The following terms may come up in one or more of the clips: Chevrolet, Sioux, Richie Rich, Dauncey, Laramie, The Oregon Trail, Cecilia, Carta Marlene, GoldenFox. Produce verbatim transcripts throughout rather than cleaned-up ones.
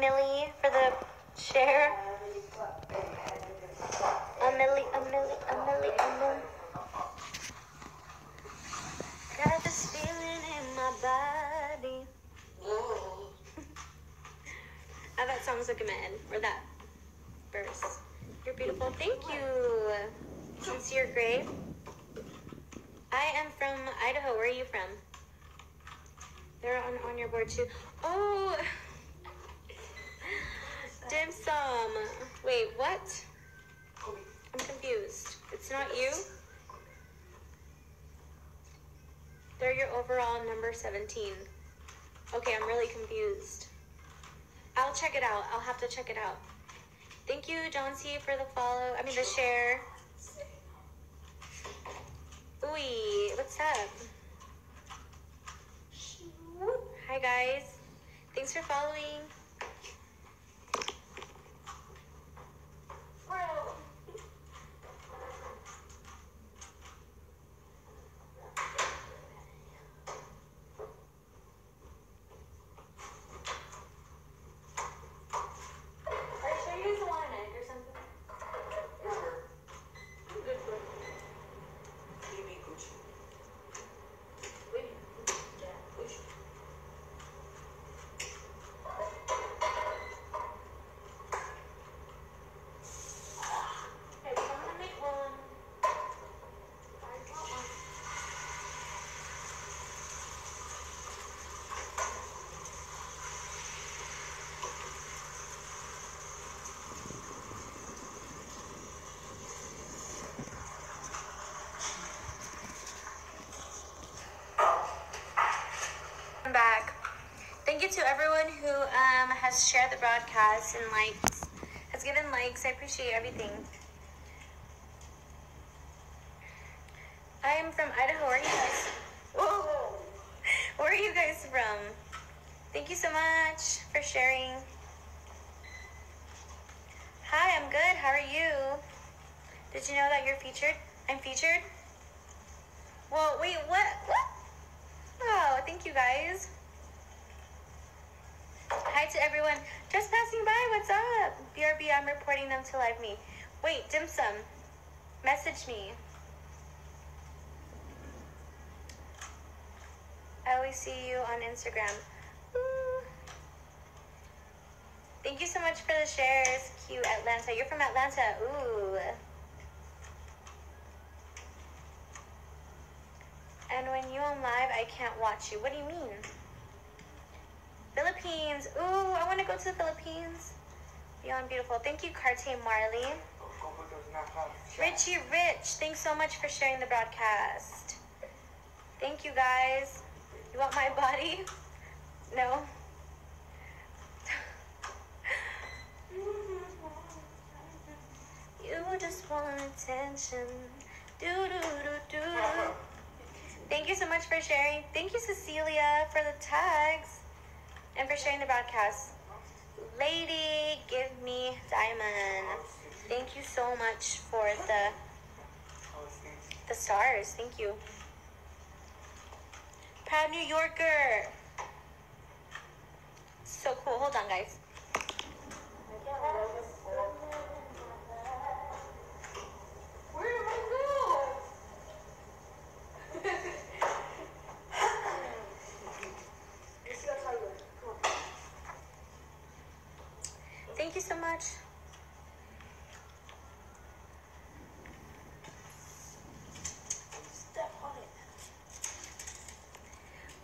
milli for the share. A milli, a milli, a milli, a milli. Got this feeling in my body. Oh, that song's stuck in my head. Or that verse. You're beautiful. Thank you. Sincere Grave. I am from Idaho. Where are you from? They're on, on your board too. Oh! Dim sum. Wait, what? I'm confused. It's not you? They're your overall number seventeen. Okay, I'm really confused. I'll check it out. I'll have to check it out. Thank you, Dauncey, for the follow. I mean, the share. Ooh, what's up? Hi, guys. Thanks for following. Back. Thank you to everyone who um, has shared the broadcast and likes, has given likes. I appreciate everything. I'm from Idaho. Where are you guys? Whoa. Where are you guys from? Thank you so much for sharing. Hi, I'm good. How are you? Did you know that you're featured? I'm featured? Well, wait, what? What? Oh, thank you guys. Hi to everyone just passing by. What's up? B R B, I'm reporting them to live me. Wait, Dim Sum, message me. I always see you on Instagram. Ooh. Thank you so much for the shares. Cute Atlanta. You're from Atlanta. Ooh. And when you on live, I can't watch you. What do you mean? Philippines. Ooh, I want to go to the Philippines. Beyond beautiful. Thank you, Carta Marlene. Richie Rich, thanks so much for sharing the broadcast. Thank you, guys. You want my body? No. You just want attention. Do do do do. Thank you so much for sharing. Thank you, Cecilia, for the tags and for sharing the broadcast. Lady, give me diamond. Thank you so much for the the stars. Thank you. Proud New Yorker. So cool. Hold on, guys. Thank you so much. Step on it.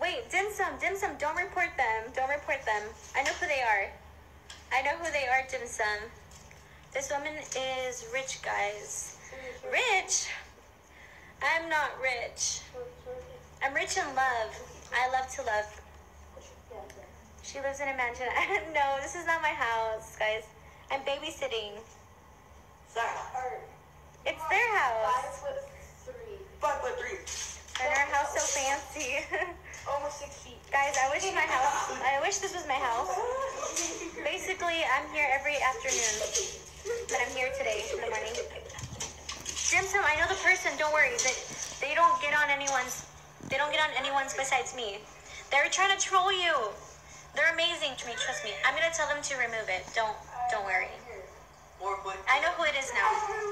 Wait, Dim Sum, Dim Sum, don't report them. Don't report them. I know who they are. I know who they are, Dim Sum. This woman is rich, guys. Rich? I'm not rich. I'm rich in love. I love to love. She lives in a mansion. I don't know. This is not my house, guys. I'm babysitting. It's their house. Five foot three. Five foot three. And our house so fancy. Almost six feet. Guys, I wish my house. I wish this was my house. Basically, I'm here every afternoon, but I'm here today in the morning. Dim Sum, I know the person. Don't worry. They, they don't get on anyone's. They don't get on anyone's besides me. They're trying to troll you. They're amazing to me, trust me. I'm gonna tell them to remove it. Don't, don't worry. I know who it is now.